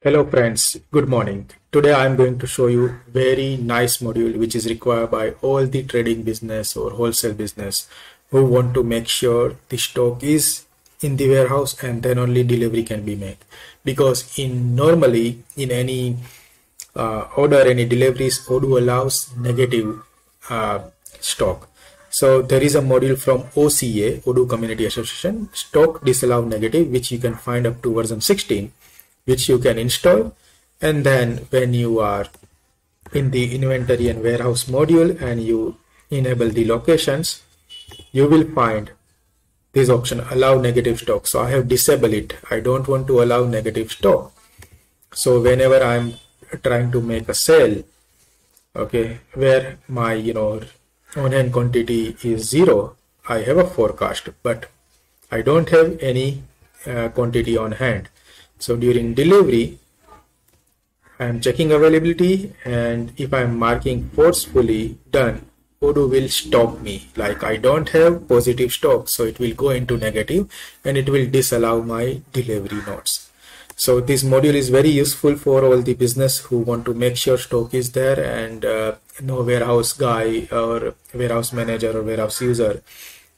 Hello friends, good morning. Today I am going to show you very nice module which is required by all the trading business or wholesale business who want to make sure the stock is in the warehouse and then only delivery can be made, because normally in any order, any deliveries, Odoo allows negative stock. So there is a module from OCA, Odoo Community Association, stock disallow negative, which you can find up to version 16. Which you can install, and then when you are in the inventory and warehouse module and you enable the locations, you will find this option, allow negative stock. So I have disabled it. I don't want to allow negative stock. So whenever I'm trying to make a sale, okay, where my on hand quantity is 0, I have a forecast, but I don't have any quantity on hand. So during delivery, I am checking availability, and if I am marking forcefully done, Odoo will stop me. Like I don't have positive stock, so it will go into negative and it will disallow my delivery notes. So this module is very useful for all the business who want to make sure stock is there, and no warehouse guy or warehouse manager or warehouse user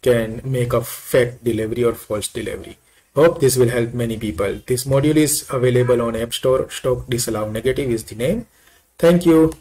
can make a fake delivery or false delivery. Hope this will help many people. This module is available on App Store. Stock Disallow Negative is the name. Thank you.